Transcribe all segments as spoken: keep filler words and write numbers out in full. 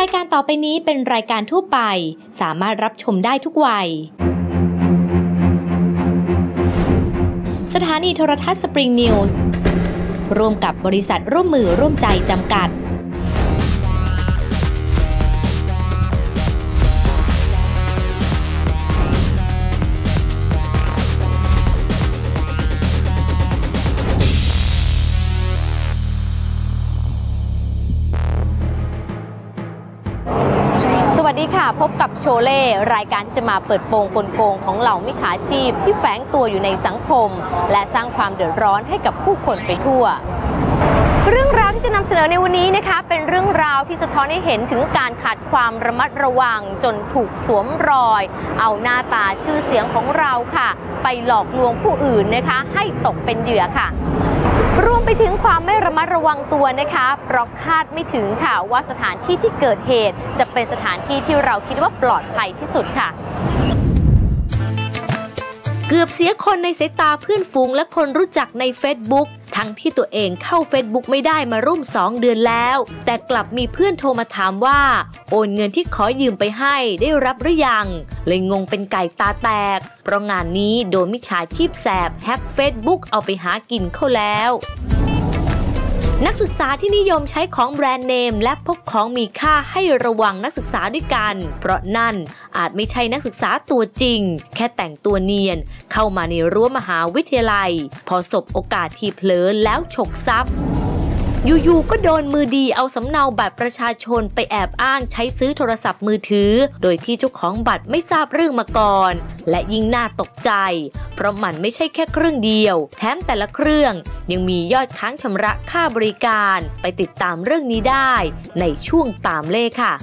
รายการต่อไปนี้เป็นรายการทั่วไปสามารถรับชมได้ทุกวัยสถานีโทรทัศน์สปริงนิวส์ร่วมกับบริษัทร่วมมือร่วมใจจำกัดสวัสดีค่ะพบกับโชเล่รายการที่จะมาเปิดโปงกลโกงของเหล่ามิจฉาชีพที่แฝงตัวอยู่ในสังคมและสร้างความเดือดร้อนให้กับผู้คนไปทั่วเรื่องราวที่จะนำเสนอในวันนี้นะคะเป็นเรื่องราวที่สะท้อนให้เห็นถึงการขาดความระมัดระวังจนถูกสวมรอยเอาหน้าตาชื่อเสียงของเราค่ะไปหลอกลวงผู้อื่นนะคะให้ตกเป็นเหยื่อค่ะรวมไปถึงความไม่ระมัดระวังตัวนะคะเพราะคาดไม่ถึงค่ะว่าสถานที่ที่เกิดเหตุจะเป็นสถานที่ที่เราคิดว่าปลอดภัยที่สุดค่ะเกือบเสียคนในสายตาเพื่อนฝูงและคนรู้จักใน เฟซบุ๊ก ทั้งที่ตัวเองเข้า เฟซบุ๊ก ไม่ได้มาร่วมสองเดือนแล้วแต่กลับมีเพื่อนโทรมาถามว่าโอนเงินที่ขอยืมไปให้ได้รับหรือยังเลยงงเป็นไก่ตาแตกเพราะงานนี้โดนมิจฉาชีพแสบแฮ็ก เฟซบุ๊ก เอาไปหากินเขาแล้วนักศึกษาที่นิยมใช้ของแบรนด์เนมและพกของมีค่าให้ระวังนักศึกษาด้วยกันเพราะนั่นอาจไม่ใช่นักศึกษาตัวจริงแค่แต่งตัวเนียนเข้ามาในรั้วมหาวิทยาลัยพอสบโอกาสทีเผลอแล้วฉกทรัพย์อยู่ๆก็โดนมือดีเอาสำเนาบัตรประชาชนไปแอบอ้างใช้ซื้อโทรศัพท์มือถือโดยที่เจ้าของบัตรไม่ทราบเรื่องมาก่อนและยิ่งน่าตกใจเพราะมันไม่ใช่แค่เครื่องเดียวแถมแต่ละเครื่องยังมียอดค้างชำระค่าบริการไปติดตามเรื่องนี้ได้ในช่วงตามเล่ค่ะ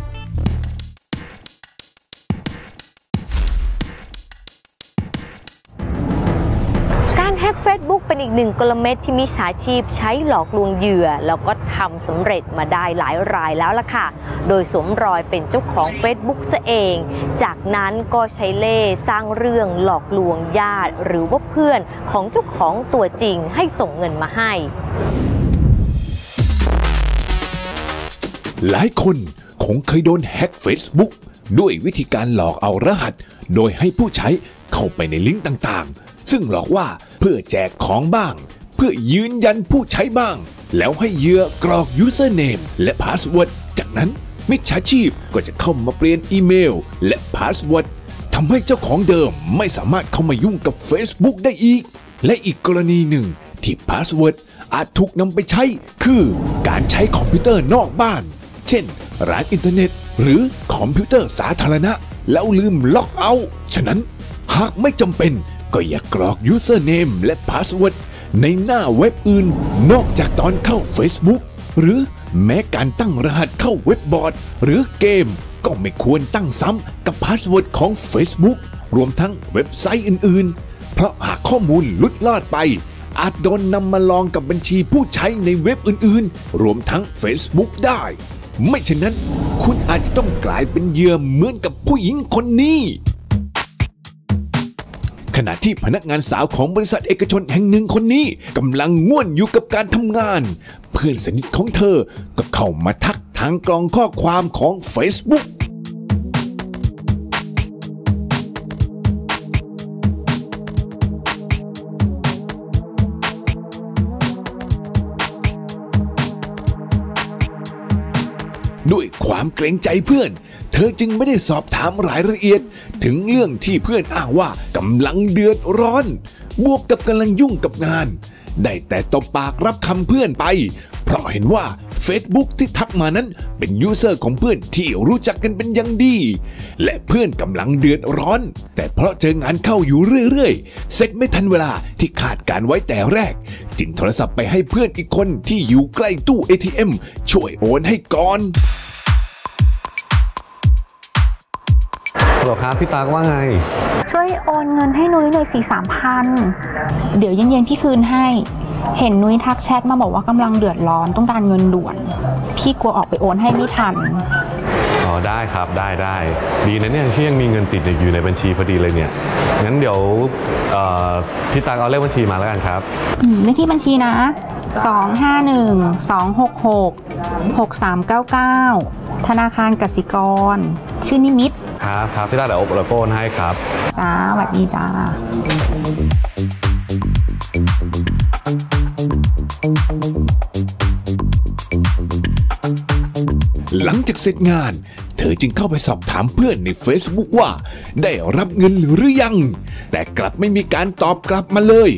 เฟซบุ๊กเป็นอีกหนึ่งกลเม็ดที่มิจฉาชีพใช้หลอกลวงเหยื่อแล้วก็ทำสำเร็จมาได้หลายรายแล้วล่ะค่ะโดยสวมรอยเป็นเจ้าของ เฟซบุ๊ก ซะเองจากนั้นก็ใช้เล่ห์สร้างเรื่องหลอกลวงญาติหรือว่าเพื่อนของเจ้าของตัวจริงให้ส่งเงินมาให้หลายคนคงเคยโดนแฮ็ก เฟซบุ๊ก ด้วยวิธีการหลอกเอารหัสโดยให้ผู้ใช้เข้าไปในลิงก์ต่างๆซึ่งหลอกว่าเพื่อแจกของบ้างเพื่อยืนยันผู้ใช้บ้างแล้วให้เหยื่อกรอก ยูเซอร์เนม และ พาสเวิร์ด จากนั้นมิจฉาชีพก็จะเข้ามาเปลี่ยนอีเมลและ พาสเวิร์ด ทำให้เจ้าของเดิมไม่สามารถเข้ามายุ่งกับ เฟซบุ๊ก ได้อีกและอีกกรณีหนึ่งที่ พาสเวิร์ด อาจถูกนำไปใช้คือการใช้คอมพิวเตอร์นอกบ้านเช่นร้านอินเทอร์เน็ตหรือคอมพิวเตอร์สาธารณะแล้วลืมล็อกเอาท์ฉะนั้นหากไม่จำเป็นก็อย่ากรอก ยูเซอร์เนม และ พาสเวิร์ด ในหน้าเว็บอื่นนอกจากตอนเข้า เฟซบุ๊ก หรือแม้การตั้งรหัสเข้าเว็บบอร์ดหรือเกมก็ไม่ควรตั้งซ้ำกับ พาสเวิร์ด ของ เฟซบุ๊ก รวมทั้งเว็บไซต์อื่นๆเพราะหากข้อมูลหลุดลอดไปอาจโดนนำมาลองกับบัญชีผู้ใช้ในเว็บอื่นๆรวมทั้ง เฟซบุ๊ก ได้ไม่เช่นนั้นคุณอาจจะต้องกลายเป็นเหยื่อเหมือนกับผู้หญิงคนนี้ขณะที่พนักงานสาวของบริษัทเอกชนแห่งหนึ่งคนนี้กำลังง่วนอยู่กับการทำงานเพื่อนสนิทของเธอก็เข้ามาทักทางกล่องข้อความของ เฟซบุ๊ก ด้วยความเกรงใจเพื่อนเธอจึงไม่ได้สอบถามรายละเอียดถึงเรื่องที่เพื่อนอ้างว่ากำลังเดือดร้อนบวกกับกำลังยุ่งกับงานได้แต่ตบปากรับคำเพื่อนไปเพราะเห็นว่า เฟซบุ๊ก ที่ทักมานั้นเป็นยูเซอร์ของเพื่อนที่รู้จักกันเป็นอย่างดีและเพื่อนกำลังเดือดร้อนแต่เพราะเจองานเข้าอยู่เรื่อยๆเสร็จไม่ทันเวลาที่คาดการไว้แต่แรกจึงโทรศัพท์ไปให้เพื่อนอีกคนที่อยู่ใกล้ตู้ เอ ที เอ็ม ช่วยโอนให้ก่อนหรอครับพี่ตาว่าไงช่วยโอนเงินให้นุ้ยหน่อยสิสามพันเดี๋ยวเย็นๆพี่คืนให้เห็นนุ้ยทักแชทมาบอกว่ากำลังเดือดร้อนต้องการเงินด่วนพี่กลัวออกไปโอนให้ไม่ทันอ๋อได้ครับได้ได้ดีนะเนี่ยที่ยังมีเงินติดอยู่ในบัญชีพอดีเลยเนี่ยงั้นเดี๋ยวพี่ตาเอาเลขบัญชีมาแล้วกันครับเลขที่บัญชีนะสองห้าหนึ่งสองหกหก หกสามเก้าเก้าธนาคารกสิกรชื่อนิมิตครับครับที่ได้เดี๋ยวเราโอนให้ครับจ้าสวัสดีจ้าหลังจากเสร็จงานเธอจึงเข้าไปสอบถามเพื่อนใน เฟซบุ๊ก ว่าได้รับเงินหรือยังแต่กลับไม่มีการตอบกลับมาเลย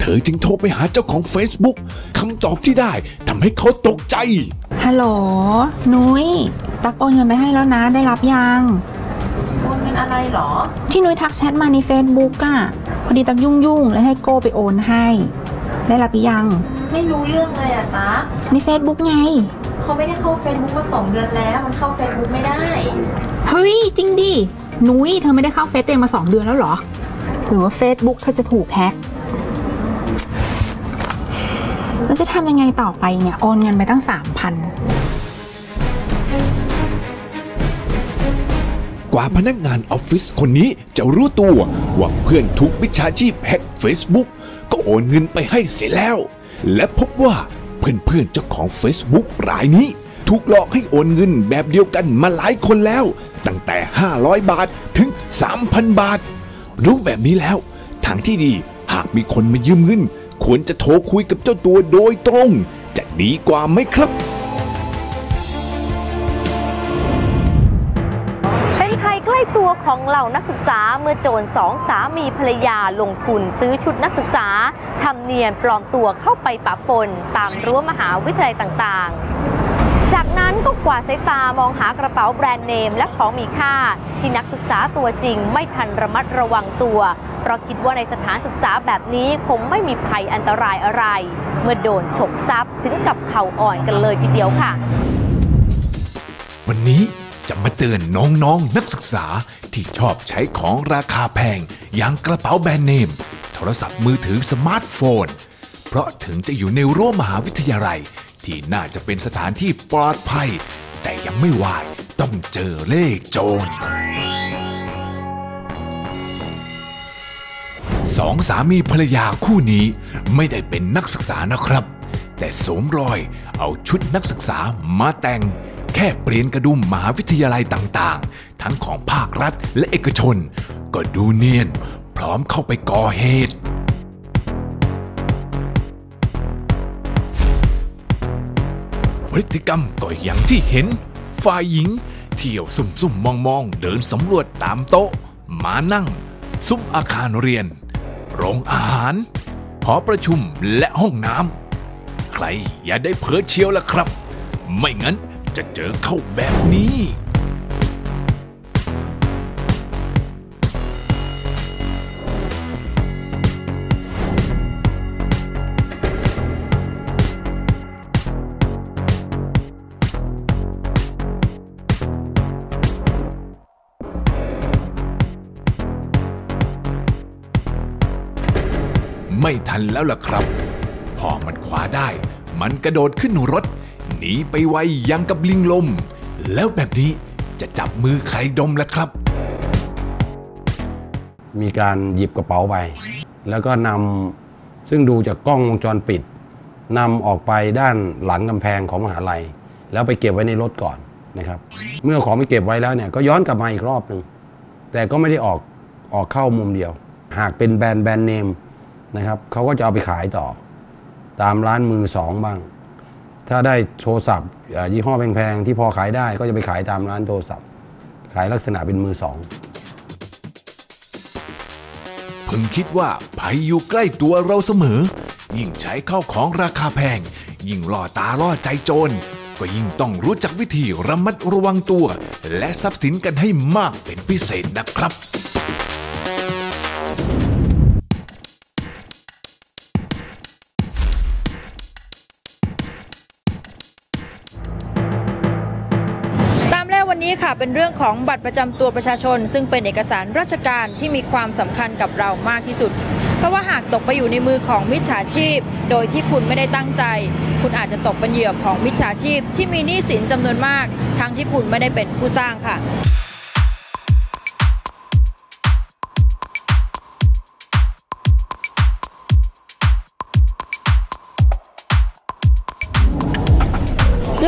เธอจึงโทรไปหาเจ้าของ เฟซบุ๊ก คำตอบที่ได้ทำให้เขาตกใจฮัลโหลนุ้ยตักโอนเงินไปให้แล้วนะได้รับยังโอนเป็นอะไรหรอที่นุ้ยทักแชทมาใน เฟซบุ๊ก อ่ะพอดีตักยุ่งๆเลยให้โก้ไปโอนให้ได้รับยังไม่รู้เรื่องเลยอ่ะตักใน เฟซบุ๊ก ไงเขาไม่ได้เข้า เฟซบุ๊ก มาสองเดือนแล้วมันเข้า เฟซบุ๊ก ไม่ได้เฮ้ยจริงดินุ้ยเธอไม่ได้เข้าเฟซเองมาสองเดือนแล้วหรอหรือว่า เฟซบุ๊ก เธอจะถูกแฮกเราจะทำยังไงต่อไปเนี่ยโอนเงินไปตั้ง สามพัน กว่าพนักงานออฟฟิศคนนี้จะรู้ตัวว่าเพื่อนถูกมิจฉาชีพแฮก เฟซบุ๊ก ก็โอนเงินไปให้เสียแล้วและพบว่าเพื่อนๆเจ้าของ เฟซบุ๊ก รายนี้ถูกหลอกให้โอนเงินแบบเดียวกันมาหลายคนแล้วตั้งแต่ห้าร้อยบาทถึง สามพัน บาทรู้แบบนี้แล้วทางที่ดีหากมีคนมายืมเงินควรจะโทรคุยกับเจ้าตัวโดยตรงจะดีกว่าไหมครับเป็นภัยใกล้ตัวของเหล่านักศึกษาเมื่อโจรสองสามีภรรยาลงทุนซื้อชุดนักศึกษาทำเนียนปลอมตัวเข้าไปปะปนตามรั้วมหาวิทยาลัยต่างๆจากนั้นก็กวาดสายตามองหากระเป๋าแบรนด์เนมและของมีค่าที่นักศึกษาตัวจริงไม่ทันระมัดระวังตัวเพราะคิดว่าในสถานศึกษาแบบนี้คงไม่มีภัยอันตรายอะไรเมื่อโดนฉกทรัพย์ถึงกับเข่าอ่อนกันเลยทีเดียวค่ะวันนี้จะมาเตือนน้องๆ น, นักศึกษาที่ชอบใช้ของราคาแพงอย่างกระเป๋าแบรนด์เนมโทรศัพท์มือถือสมาร์ทโฟนเพราะถึงจะอยู่ในรั้วมหาวิทยาลัยที่น่าจะเป็นสถานที่ปลอดภัยแต่ยังไม่วายต้องเจอเลขโจรสองสามีภรรยาคู่นี้ไม่ได้เป็นนักศึกษานะครับแต่สวมรอยเอาชุดนักศึกษามาแต่งแค่เปลี่ยนกระดุมมหาวิทยาลัยต่างๆทั้งของภาครัฐและเอกชนก็ดูเนียนพร้อมเข้าไปก่อเหตุพฤติกรรมก็อย่างที่เห็นฝ่ายหญิงเที่ยวซุ่มๆมองๆเดินสำรวจตามโต๊ะมานั่งซุ้มอาคารเรียนโรงอาหารหอประชุมและห้องน้ำใครอย่าได้เผลอเชียวล่ะครับไม่งั้นจะเจอเข้าแบบนี้ไม่ทันแล้วล่ะครับพอมันคว้าได้มันกระโดดขึ้นรถหนีไปไวยังกับลิงลมแล้วแบบนี้จะจับมือใครดมล่ะครับมีการหยิบกระเป๋าไปแล้วก็นำซึ่งดูจากกล้องวงจรปิดนำออกไปด้านหลังกำแพงของมหาลัยแล้วไปเก็บไว้ในรถก่อนนะครับเมื่อของไปเก็บไว้แล้วเนี่ยก็ย้อนกลับมาอีกรอบหนึ่งแต่ก็ไม่ได้ออกออกเข้ามุมเดียวหากเป็นแบรนด์แบรนด์เนมนะครับเขาก็จะเอาไปขายต่อตามร้านมือสองบ้างถ้าได้โทรศัพท์ยี่ห้อแพงๆที่พอขายได้ก็จะไปขายตามร้านโทรศัพท์ขายลักษณะเป็นมือสองเพิ่งคิดว่าภัยอยู่ใกล้ตัวเราเสมอยิ่งใช้ข้าวของราคาแพงยิ่งล่อตาล่อใจโจรก็ยิ่งต้องรู้จักวิธีระมัดระวังตัวและทรัพย์สินกันให้มากเป็นพิเศษนะครับวันนี้ค่ะเป็นเรื่องของบัตรประจำตัวประชาชนซึ่งเป็นเอกสารราชการที่มีความสำคัญกับเรามากที่สุดเพราะว่าหากตกไปอยู่ในมือของมิจฉาชีพโดยที่คุณไม่ได้ตั้งใจคุณอาจจะตกเป็นเหยื่อของมิจฉาชีพที่มีหนี้สินจำนวนมากทั้งที่คุณไม่ได้เป็นผู้สร้างค่ะ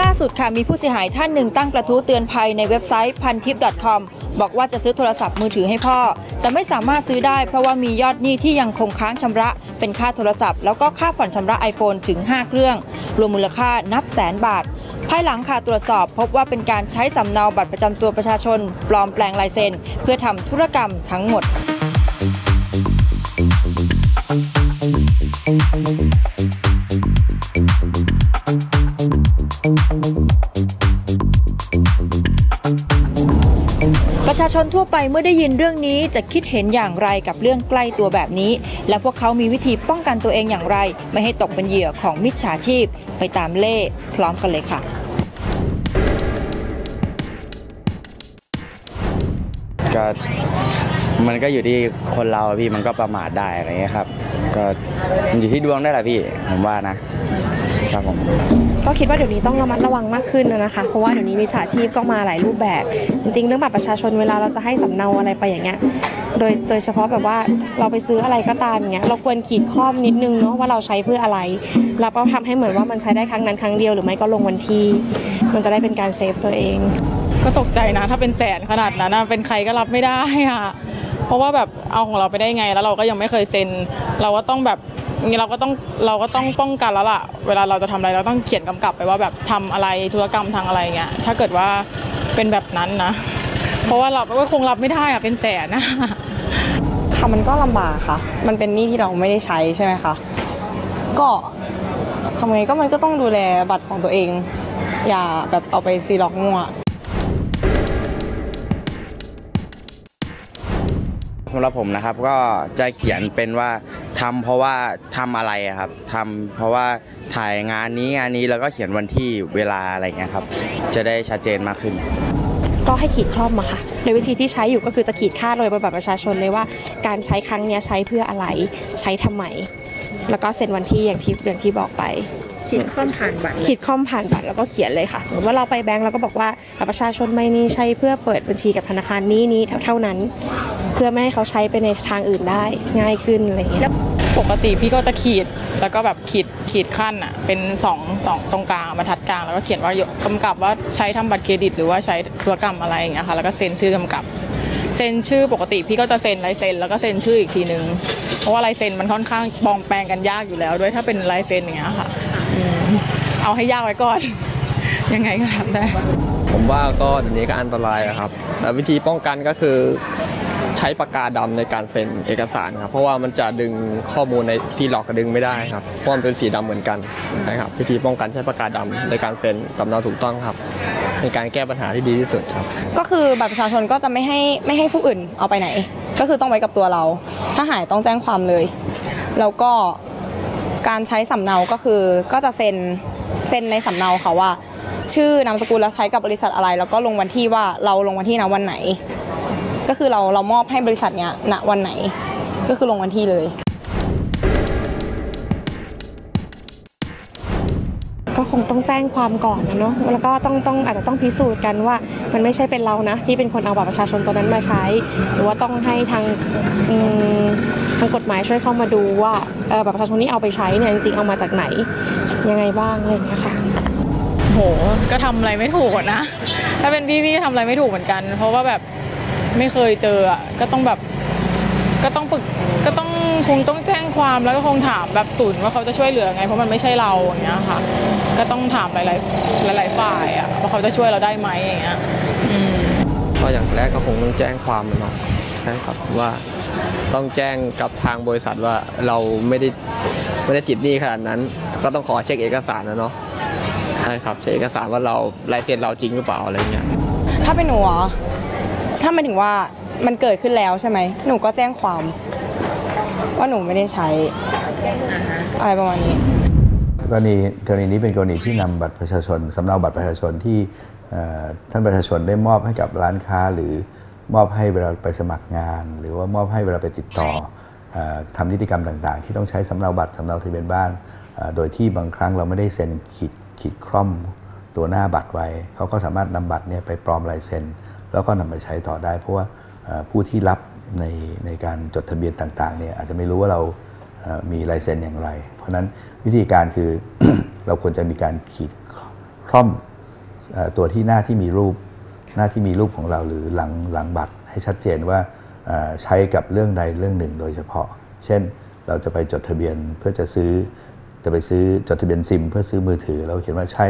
ล่า สุดค่ะมีผู้เสียหายท่านหนึ่งตั้งกระทู้เตือนภัยในเว็บไซต์พันทิป .com บอกว่าจะซื้อโทรศัพท์มือถือให้พ่อแต่ไม่สามารถซื้อได้เพราะว่ามียอดหนี้ที่ยังคงค้างชำระเป็นค่าโทรศัพท์แล้วก็ค่าผ่อนชำระ ไอโฟน ถึงห้าเครื่องรวมมูลค่านับแสนบาทภายหลังค่ะตรวจสอบพบว่าเป็นการใช้สำเนาบัตรประจำตัวประชาชนปลอมแปลงลายเซ็นเพื่อทำธุรกรรมทั้งหมดประชาชนทั่วไปเมื่อได้ยินเรื่องนี้จะคิดเห็นอย่างไรกับเรื่องใกล้ตัวแบบนี้และพวกเขามีวิธีป้องกันตัวเองอย่างไรไม่ให้ตกเป็นเหยื่อของมิจฉาชีพไปตามเล่พร้อมกันเลยค่ะก็มันก็อยู่ที่คนเราพี่มันก็ประมาทได้อะไรเงี้ยครับก็อยู่ที่ดวงได้แหละพี่ผมว่านะครับผมก็คิดว่าเดี๋ยวนี้ต้องระมัดระวังมากขึ้นนะคะเพราะว่าเดี๋ยวนี้มิจฉาชีพก็มาหลายรูปแบบจริงๆเรื่องบัตรประชาชนเวลาเราจะให้สำเนาอะไรไปอย่างเงี้ยโดยโดยเฉพาะแบบว่าเราไปซื้ออะไรก็ตามอย่างเงี้ยเราควรขีดข้อมนิดนึงเนาะว่าเราใช้เพื่ออะไรแล้วก็ทำให้เหมือนว่ามันใช้ได้ครั้งนั้นครั้งเดียวหรือไม่ก็ลงวันที่มันจะได้เป็นการเซฟตัวเองก็ตกใจนะถ้าเป็นแสนขนาดนั้นเป็นใครก็รับไม่ได้ค่ะเพราะว่าแบบเอาของเราไปได้ไงแล้วเราก็ยังไม่เคยเซ็นเราก็ต้องแบบเราก็ต้องเราก็ต้องป้องกันแล้วล่ะเวลาเราจะทำอะไรเราต้องเขียนกำกับไปว่าแบบทำอะไรธุรกรรมทางอะไรเงี้ยถ้าเกิดว่าเป็นแบบนั้นนะเพราะว่าเราก็คงรับไม่ได้อะเป็นแสนนะค่ะมันก็ลำบากค่ะมันเป็นหนี้ที่เราไม่ได้ใช้ใช่ไหมคะก็ทำไงก็มันก็ต้องดูแลบัตรของตัวเองอย่าแบบเอาไปซีล็อกมั่วสำหรับผมนะครับก็จะเขียนเป็นว่าทำเพราะว่าทำอะไรครับทำเพราะว่าถ่ายงานนี้งานนี้แล้วก็เขียนวันที่เวลาอะไรเงี้ยครับจะได้ชัดเจนมากขึ้นก็ให้ขีดครอบมาค่ะโดยวิธีที่ใช้อยู่ก็คือจะขีดค่าโดยบัตรประชาชนเลยว่าการใช้ครั้งนี้ใช้เพื่ออะไรใช้ทำไมแล้วก็เซ็นวันที่อย่างที่เดือนที่บอกไปขีดข้อมผ่านบัตรขีดข้อมผ่านบัตรแล้วก็เขียนเลยค่ะสมมติว่าเราไปแบงก์เราก็บอกว่าบัตรประชาชนใบนี้ใช้เพื่อเปิดบัญชีกับธนาคารนี้นี้เท่านั้นเพื่อไม่ให้เขาใช้ไปในทางอื่นได้ง่ายขึ้นอะไรอย่างเงี้ยปกติพี่ก็จะขีดแล้วก็แบบขีดขีดขั้นอ่ะเป็นสองสองตรงกลางบรรทัดกลางแล้วก็เขียนว่ากำกับว่าใช้ทำบัตรเครดิตหรือว่าใช้ธุรกรรมอะไรอย่างเงี้ยค่ะแล้วก็เซ็นชื่อกำกับเซ็นชื่อปกติพี่ก็จะเซ็นลายเซ็นแล้วก็เซ็นชื่ออีกทีนึงเพราะว่าลายเซ็นมันค่อนข้างปลอมแปลงกันยากอยู่แล้วด้วยถ้าเป็นลายเซ็นอย่างเงี้ยค่ะเอาให้ยากไว้ก่อนยังไงก็ทำได้ผมว่าก็เดี๋ยวนี้ก็อันตรายครับแต่วิธีป้องกันก็คือใช้ปากกาดำในการเซ็นเอกสารครับเพราะว่ามันจะดึงข้อมูลในซีล็อกก็ดึงไม่ได้ครับเพราะมันเป็นสีดำเหมือนกันนะครับวิธีป้องกันใช้ปากกาดำในการเซ็นสำเนาถูกต้องครับในการแก้ปัญหาที่ดีที่สุดครับก็คือบัตรประชาชนก็จะไม่ให้ไม่ให้ผู้อื่นเอาไปไหนก็คือต้องไว้กับตัวเราถ้าหายต้องแจ้งความเลยแล้วก็การใช้สำเนาก็คือก็จะเซ็นเซ็นในสำเนาค่ะว่าชื่อนามสกุลและใช้กับบริษัทอะไรแล้วก็ลงวันที่ว่าเราลงวันที่ณวันไหนก็คือเราเรามอบให้บริษัทเนี้ยณวันไหนก็คือลงวันที่เลยก็คงต้องแจ้งความก่อนนะเนาะแล้วก็ต้องต้องอาจจะต้องพิสูจน์กันว่ามันไม่ใช่เป็นเรานะที่เป็นคนเอาบัตรประชาชนตัวนั้นมาใช้หรือว่าต้องให้ทางทางกฎหมายช่วยเข้ามาดูว่าบัตรประชาชนนี้เอาไปใช้เนี่ยจริงๆเอามาจากไหนยังไงบ้างอะไรอย่างเงี้ยค่ะโหก็ทำอะไรไม่ถูกนะถ้าเป็นพี่พี่ก็ทำอะไรไม่ถูกเหมือนกันเพราะว่าแบบไม่เคยเจออ่ะก็ต้องแบบก็ต้องปรึกก็ต้องคงต้องแจ้งความแล้วก็คงถามแบบศูนย์ว่าเขาจะช่วยเหลือไงเพราะมันไม่ใช่เราอย่างเงี้ยค่ะก็ต้องถามหลายๆหลายๆฝ่ายอ่ะว่าเขาจะช่วยเราได้ไหมอย่างเงี้ยก็อย่างแรกก็คงต้องแจ้งความมันมาใช่ครับว่าต้องแจ้งกับทางบริษัทว่าเราไม่ได้ไม่ได้ติดหนี้ขนาดนั้นก็ต้องขอเช็คเอกสารนะเนาะใช่ครับเช็คเอกสารว่าเราลายเซ็นเราจริงหรือเปล่าอะไรเงี้ยถ้าเป็นหนูอ๋อถ้ามันถึงว่ามันเกิดขึ้นแล้วใช่ไหมหนูก็แจ้งความว่าหนูไม่ได้ใช้อะไรประมาณนี้กรณีกรณีนี้เป็นกรณีที่นำบัตรประชาชนสำเนาบัตรประชาชนที่ท่านประชาชนได้มอบให้กับร้านค้าหรือมอบให้เวลาไปสมัครงานหรือว่ามอบให้เวลาไปติดต่อทำนิติกรรมต่างๆที่ต้องใช้สำเนาบัตรสำเนาทะเบียนบ้านโดยที่บางครั้งเราไม่ได้เซ็นขีดขีดคร่อมตัวหน้าบัตรไว้เขาก็สามารถนำบัตรเนี่ยไปปลอมลายเซ็นแล้วก็นำไปใช้ต่อได้เพราะว่าผู้ที่รับในในการจดทะเบียนต่างๆเนี่ยอาจจะไม่รู้ว่าเรามีลายเซ็นอย่างไรเพราะฉะนั้นวิธีการคือ เราควรจะมีการขีดคร่อม ตัวที่หน้าที่มีรูปหน้าที่มีรูปของเราหรือหลังหลังบัตรให้ชัดเจนว่าใช้กับเรื่องใดเรื่องหนึ่งโดยเฉพาะเช่นเราจะไปจดทะเบียนเพื่อจะซื้อจะไปซื้อจดทะเบียนซิมเพื่อซื้อมือถือเราเขียนว่าใช้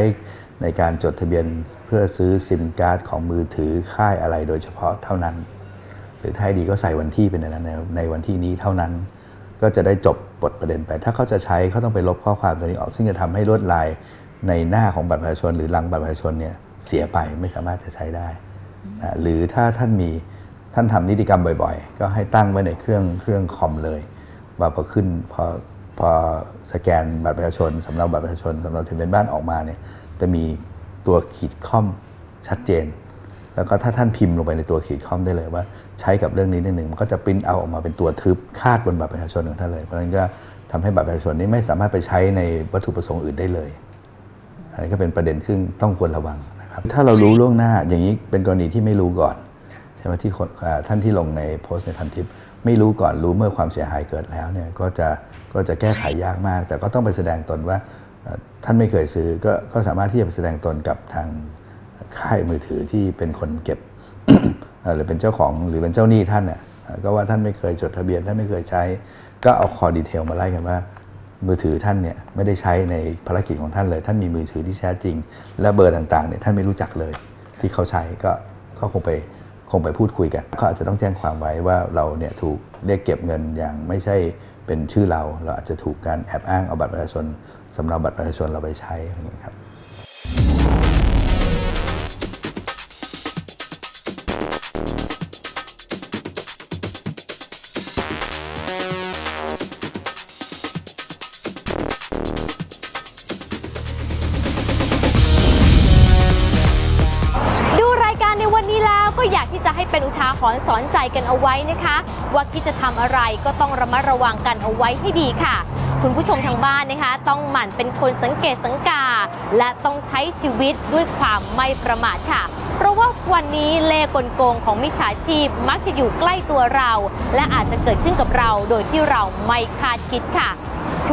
ในการจดทะเบียนเพื่อซื้อซิมการ์ดของมือถือค่ายอะไรโดยเฉพาะเท่านั้นหรือถ้าดีก็ใส่วันที่เป็นในนั้นในวันที่นี้เท่านั้นก็จะได้จบบทประเด็นไปถ้าเขาจะใช้เขาต้องไปลบข้อความตัวนี้ออกซึ่งจะทำให้ลวดลายในหน้าของบัตรประชาชนหรือหลังบัตรประชาชนเนี่ยเสียไปไม่สามารถจะใช้ได้นะหรือถ้าท่านมีท่านทำนิติกรรมบ่อยๆก็ให้ตั้งไว้ในเครื่องเครื่องคอมเลยว่าพอขึ้นพอพอสแกนบัตรประชาชนสำเนาบัตรประชาชนสำเนาทะเบียนบ้านออกมาเนี่ยจะมีตัวขีดค่อมชัดเจนแล้วก็ถ้าท่านพิมพ์ลงไปในตัวขีดค่อมได้เลยว่าใช้กับเรื่องนี้นิดหนึ่งมันก็จะปริ้นเอาออกมาเป็นตัวทึบคาดบนบัตรประชาชนของท่านเลยเพราะฉะนั้นก็ทำให้บัตรประชาชนนี้ไม่สามารถไปใช้ในวัตถุประสงค์อื่นได้เลยอันนี้ก็เป็นประเด็นซึ่งต้องควรระวังนะครับถ้าเรารู้ล่วงหน้าอย่างนี้เป็นกรณีที่ไม่รู้ก่อนใช่ไหมที่ท่านที่ลงในโพสต์ในพันทิปไม่รู้ก่อนรู้เมื่อความเสียหายเกิดแล้วเนี่ยก็จะก็จะแก้ไขยากมากแต่ก็ต้องไปแสดงตนว่าท่านไม่เคยซื้อก็ก็สามารถที่จะไปแสดงตนกับทางค่ายมือถือที่เป็นคนเก็บ หรือเป็นเจ้าของหรือเป็นเจ้าหนี้ท่านน่ะก็ว่าท่านไม่เคยจดทะเบียนท่านไม่เคยใช้ก็เอาคอดีเทลมาไล่กันว่ามือถือท่านเนี่ยไม่ได้ใช้ในภารกิจของท่านเลยท่านมีมือถือที่แท้จริงและเบอร์ต่างๆเนี่ยท่านไม่รู้จักเลยที่เขาใช้ก็ก็คงไปคงไปพูดคุยกันก็อาจจะต้องแจ้งความไว้ว่าเราเนี่ยถูกเรียกเก็บเงินอย่างไม่ใช่เป็นชื่อเราเราอาจจะถูกการแอบอ้างเอาบัตรประชาชนสำหรับบัตรประชาชนเราไปใช้อย่างนี้ครับเป็นอุทาหรณ์สอนใจกันเอาไว้นะคะว่าคิดจะทำอะไรก็ต้องระมัดระวังกันเอาไว้ให้ดีค่ะคุณผู้ชมทางบ้านนะคะต้องหมั่นเป็นคนสังเกตสังกาและต้องใช้ชีวิตด้วยความไม่ประมาทค่ะเพราะว่าวันนี้เล่ห์กลโกงของมิจฉาชีพมักจะอยู่ใกล้ตัวเราและอาจจะเกิดขึ้นกับเราโดยที่เราไม่คาดคิดค่ะ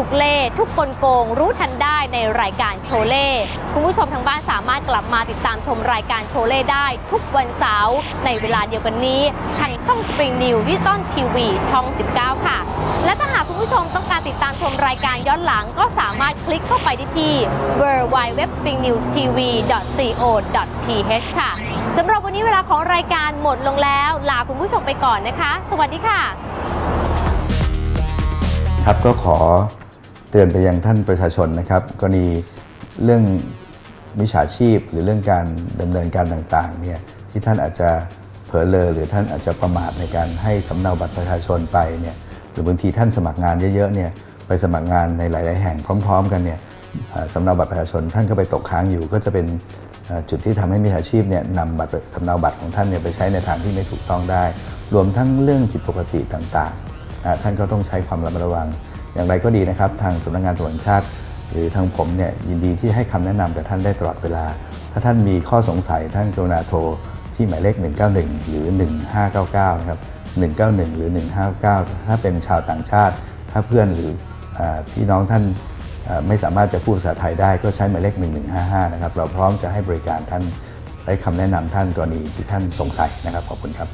ทุกเล่ทุกกลโกงรู้ทันได้ในรายการโชว์เล่คุณผู้ชมทางบ้านสามารถกลับมาติดตามชมรายการโชว์เล่ได้ทุกวันเสาร์ในเวลาเดียวกันนี้ทางช่อง Spring New Digital ที วี ช่อง สิบเก้า ค่ะและถ้าหากคุณผู้ชมต้องการติดตามชมรายการย้อนหลังก็สามารถคลิกเข้าไปได้ที่ ดับเบิลยู ดับเบิลยู ดับเบิลยู ดอท สปริงนิวส์ทีวี ดอท ซี โอ ดอท ที เอช ค่ะสำหรับวันนี้เวลาของรายการหมดลงแล้วลาคุณผู้ชมไปก่อนนะคะสวัสดีค่ะครับก็ขอเตือนไปยังท่านประชาชนนะครับกรณีเรื่องมิจฉาชีพหรือเรื่องการดำเนินการต่างๆเนี่ยที่ท่านอาจจะเผลอเลอหรือท่านอาจจะประมาทในการให้สำเนาบัตรประชาชนไปเนี่ยหรือบางทีท่านสมัครงานเยอะๆเนี่ยไปสมัครงานในหลายๆแห่งพร้อมๆกันเนี่ยสำเนาบัตรประชาชนท่านก็ไปตกค้างอยู่ก็จะเป็นจุดที่ทำให้มิจฉาชีพเนี่ยนำบัตรสำเนาบัตรของท่านเนี่ยไปใช้ในทางที่ไม่ถูกต้องได้รวมทั้งเรื่องผิดปกติต่างๆท่านก็ต้องใช้ความระมัดระวังอย่างไรก็ดีนะครับทางสำนักงานตำรวจแห่งชาติหรือทางผมเนี่ยยินดีที่ให้คำแนะนำกับท่านได้ตลอดเวลาถ้าท่านมีข้อสงสัยท่านกรุณาโทรที่หมายเลขหนึ่งเก้าหนึ่งหรือหนึ่งห้าเก้าเก้านะครับหนึ่งเก้าหนึ่งหรือหนึ่งห้าเก้าถ้าเป็นชาวต่างชาติถ้าเพื่อนหรือพี่น้องท่านไม่สามารถจะพูดภาษาไทยได้ก็ใช้หมายเลขหนึ่งหนึ่งห้าห้านะครับเราพร้อมจะให้บริการท่านให้คำแนะนำท่านกรณีที่ท่านสงสัยนะครับขอบคุณครับ